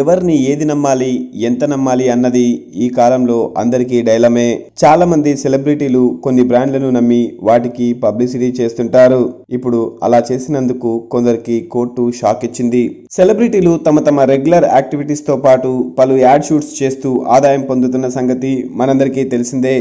ఎవర్ని ఏది నమ్మాలి ఎంత నమ్మాలి అన్నది ఈ కాలంలో అందరికీ డైలమే. చాలా మంది సెలబ్రిటీలు కొన్ని బ్రాండ్లను నమ్మి వాటికి పబ్లిసిటీ చేస్తుంటారు. ఇప్పుడు అలా చేసినందుకు కొందరికి కోర్టు షాక్ ఇచ్చింది. సెలబ్రిటీలు తమ తమ రెగ్యులర్ యాక్టివిటీస్ తో పాటు పలు యాడ్ షూట్స్ చేస్తూ ఆదాయం పొందుతున్న సంగతి మనందరికీ తెలిసిందే.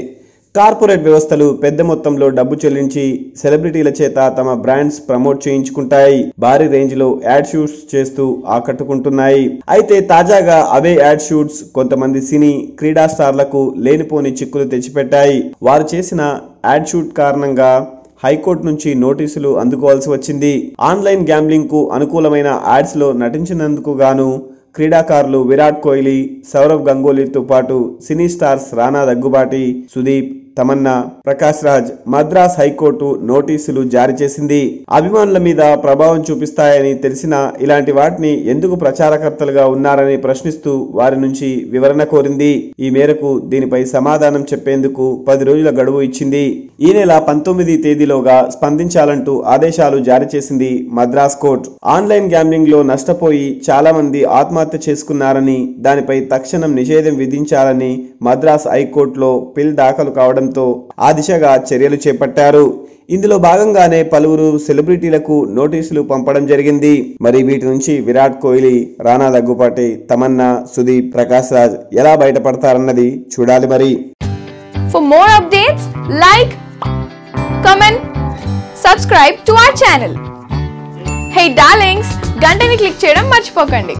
కార్పొరేట్ వ్యవస్థలు పెద్ద మొత్తంలో డబ్బు చెల్లించి సెలబ్రిటీల చేత తమ బ్రాండ్స్ ప్రమోట్ చేయించుకుంటాయి. భారీ రేంజ్ లో యాడ్ షూట్స్ చేస్తూ ఆకట్టుకుంటున్నాయి. అయితే తాజాగా అవే యాడ్ షూట్స్ కొంతమంది సినీ క్రీడా స్టార్లకు లేనిపోని చిక్కులు తెచ్చిపెట్టాయి. వారు చేసిన యాడ్ షూట్ కారణంగా హైకోర్టు నుంచి నోటీసులు అందుకోవాల్సి వచ్చింది. ఆన్లైన్ గ్యాంబ్లింగ్ కు అనుకూలమైన యాడ్స్ లో నటించినందుకు గాను క్రీడాకారులు విరాట్ కోహ్లీ, సౌరభ్ గంగూలీతో పాటు cine stars Rana Daggubati, Sudeep, Tamannaah, Prakash Raj Madras high court నోటీసులు జారీ చేసింది. అభిమానుల మీద ప్రభావం చూపిస్తాయని తెలిసినా ఇలాంటి వాటిని ఎందుకు ప్రచారకర్తలుగా ఉన్నారని ప్రశ్నిస్తూ వారి నుంచి వివరణ కోరింది. ఈ మేరకు దీనిపై సమాధానం చెప్పేందుకు 10 రోజుల గడువు ఇచ్చింది. ఈ నెల 19 తేదీలోగా స్పందించాలంటూ ఆదేశాలు జారీ చేసింది మద్రాస్ కోర్టు. ఆన్లైన్ గ్యాంబ్లింగ్ లో నష్టపోయి చాలా మంది ఆత్మహత్య చేసుకున్నారని, దానిపై తక్షణం నిషేధం విధించాలని మద్రాస్ హైకోర్టులో పిల్ దాఖలు కావడంతో ఆ దిశగా చర్యలు చేపట్టారు. ఇందులో భాగంగానే పలువురు సెలబ్రిటీలకు నోటీసులు పంపడం జరిగింది. మరి వీటి నుంచి విరాట్ కోహ్లీ, రానా దగ్గుబాటి, తమన్నా, సుదీప్, ప్రకాష్ రాజ్ ఎలా బయటపడతారన్నది చూడాలి. మరి for more updates like, comment, subscribe to our channel. Hey darlings, గంటని క్లిక్ చేయడం మర్చిపోకండి.